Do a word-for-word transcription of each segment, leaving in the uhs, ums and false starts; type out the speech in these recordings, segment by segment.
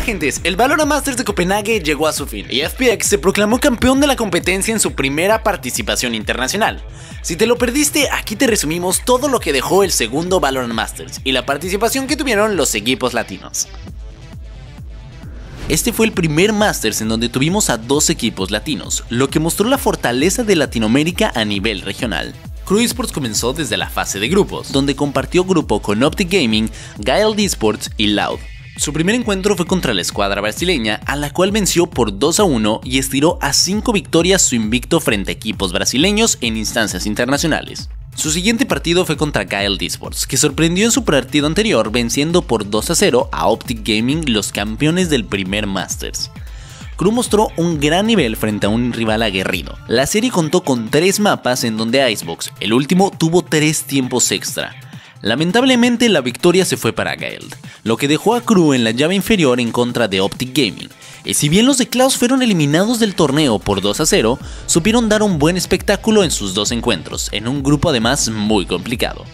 Hola gentes, el Valora Masters de Copenhague llegó a su fin y F P X se proclamó campeón de la competencia en su primera participación internacional. Si te lo perdiste, aquí te resumimos todo lo que dejó el segundo Valora Masters y la participación que tuvieron los equipos latinos. Este fue el primer Masters en donde tuvimos a dos equipos latinos, lo que mostró la fortaleza de Latinoamérica a nivel regional. KRÜ Esports comenzó desde la fase de grupos, donde compartió grupo con Optic Gaming, Guild Esports y Loud. Su primer encuentro fue contra la escuadra brasileña, a la cual venció por dos a uno y estiró a cinco victorias su invicto frente a equipos brasileños en instancias internacionales. Su siguiente partido fue contra Gale Esports, que sorprendió en su partido anterior venciendo por dos a cero a Optic Gaming, los campeones del primer Masters. KRÜ mostró un gran nivel frente a un rival aguerrido. La serie contó con tres mapas en donde Icebox, el último, tuvo tres tiempos extra. Lamentablemente la victoria se fue para Gale, lo que dejó a KRÜ en la llave inferior en contra de Optic Gaming. Y si bien los de Klaus fueron eliminados del torneo por dos a cero, supieron dar un buen espectáculo en sus dos encuentros, en un grupo además muy complicado.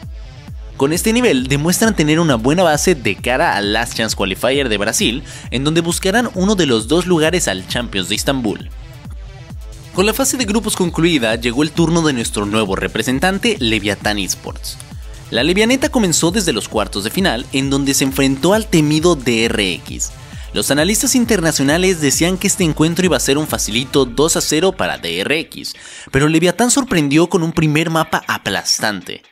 Con este nivel demuestran tener una buena base de cara al Last Chance Qualifier de Brasil, en donde buscarán uno de los dos lugares al Champions de Estambul. Con la fase de grupos concluida, llegó el turno de nuestro nuevo representante, Leviatán Esports. La Levianeta comenzó desde los cuartos de final, en donde se enfrentó al temido D R X. Los analistas internacionales decían que este encuentro iba a ser un facilito dos a cero para D R X, pero Leviatán sorprendió con un primer mapa aplastante.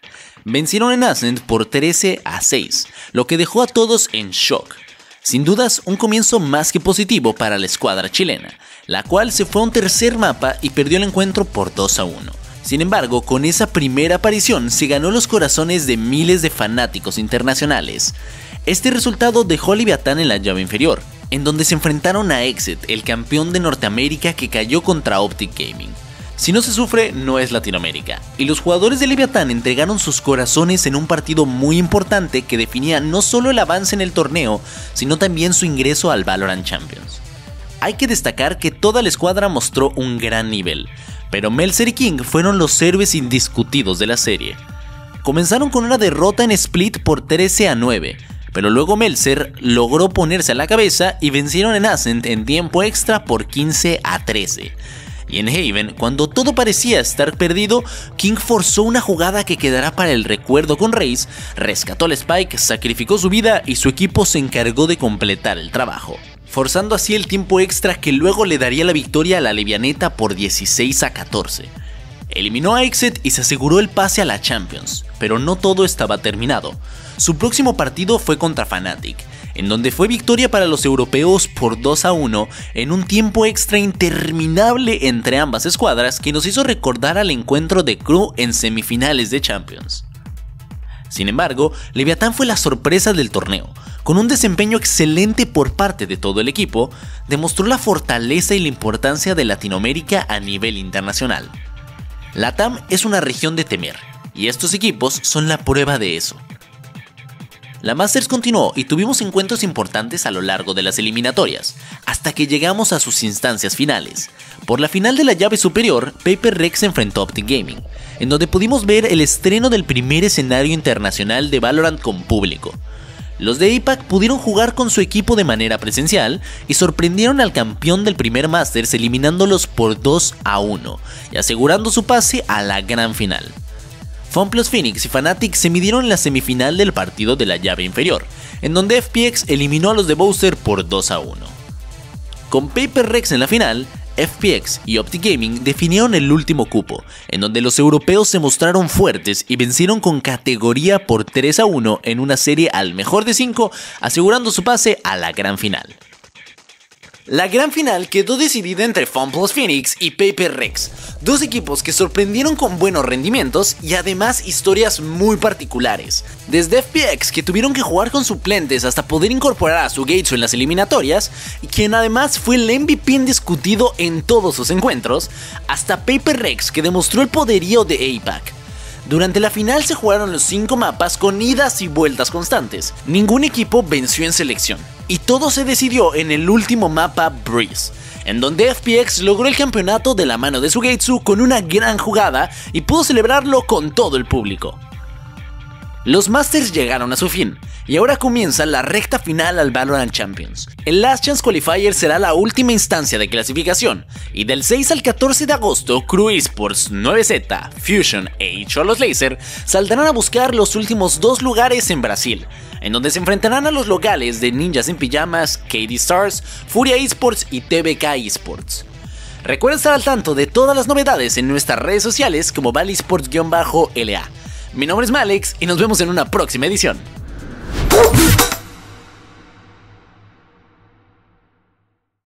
Vencieron en Ascent por trece a seis, lo que dejó a todos en shock. Sin dudas, un comienzo más que positivo para la escuadra chilena, la cual se fue a un tercer mapa y perdió el encuentro por dos a uno. Sin embargo, con esa primera aparición se ganó los corazones de miles de fanáticos internacionales. Este resultado dejó a Leviatán en la llave inferior, en donde se enfrentaron a X S E T, el campeón de Norteamérica que cayó contra Optic Gaming. Si no se sufre, no es Latinoamérica, y los jugadores de Leviatán entregaron sus corazones en un partido muy importante que definía no solo el avance en el torneo, sino también su ingreso al Valorant Champions. Hay que destacar que toda la escuadra mostró un gran nivel, pero Melzer y King fueron los héroes indiscutidos de la serie. Comenzaron con una derrota en Split por trece a nueve, pero luego Melzer logró ponerse a la cabeza y vencieron en Ascent en tiempo extra por quince a trece. Y en Haven, cuando todo parecía estar perdido, King forzó una jugada que quedará para el recuerdo con Reyes, rescató al Spike, sacrificó su vida y su equipo se encargó de completar el trabajo, forzando así el tiempo extra que luego le daría la victoria a la Levianeta por dieciséis a catorce. Eliminó a X S E T y se aseguró el pase a la Champions, pero no todo estaba terminado. Su próximo partido fue contra Fnatic, en donde fue victoria para los europeos por dos a uno en un tiempo extra interminable entre ambas escuadras que nos hizo recordar al encuentro de KRÜ en semifinales de Champions. Sin embargo, Leviatán fue la sorpresa del torneo. Con un desempeño excelente por parte de todo el equipo, demostró la fortaleza y la importancia de Latinoamérica a nivel internacional. LATAM es una región de temer, y estos equipos son la prueba de eso. La Masters continuó y tuvimos encuentros importantes a lo largo de las eliminatorias, hasta que llegamos a sus instancias finales. Por la final de la llave superior, Paper Rex enfrentó a Optic Gaming, en donde pudimos ver el estreno del primer escenario internacional de Valorant con público. Los de A PAC pudieron jugar con su equipo de manera presencial y sorprendieron al campeón del primer Masters eliminándolos por dos a uno y asegurando su pase a la gran final. FunPlus Phoenix y Fnatic se midieron en la semifinal del partido de la llave inferior, en donde F P X eliminó a los de Boaster por dos a uno. Con Paper Rex en la final, F P X y Optic Gaming definieron el último cupo, en donde los europeos se mostraron fuertes y vencieron con categoría por tres a uno en una serie al mejor de cinco, asegurando su pase a la gran final. La gran final quedó decidida entre FunPlus Phoenix y Paper Rex, dos equipos que sorprendieron con buenos rendimientos y además historias muy particulares. Desde F P X, que tuvieron que jugar con suplentes hasta poder incorporar a Sugeizu en las eliminatorias, y quien además fue el M V P indiscutido en todos sus encuentros, hasta Paper Rex, que demostró el poderío de A PAC. Durante la final se jugaron los cinco mapas con idas y vueltas constantes. Ningún equipo venció en selección, y todo se decidió en el último mapa Breeze, en donde F P X logró el campeonato de la mano de Sugeizu con una gran jugada y pudo celebrarlo con todo el público. Los Masters llegaron a su fin, y ahora comienza la recta final al Valorant Champions. El Last Chance Qualifier será la última instancia de clasificación, y del seis al catorce de agosto, KRÜ Esports, nueve Z, Fusion e H O L S Laser saldrán a buscar los últimos dos lugares en Brasil, en donde se enfrentarán a los locales de Ninjas en Pijamas, K D Stars, Furia Esports y T B K Esports. Recuerda estar al tanto de todas las novedades en nuestras redes sociales como Valisports-L A. Mi nombre es Malex y nos vemos en una próxima edición.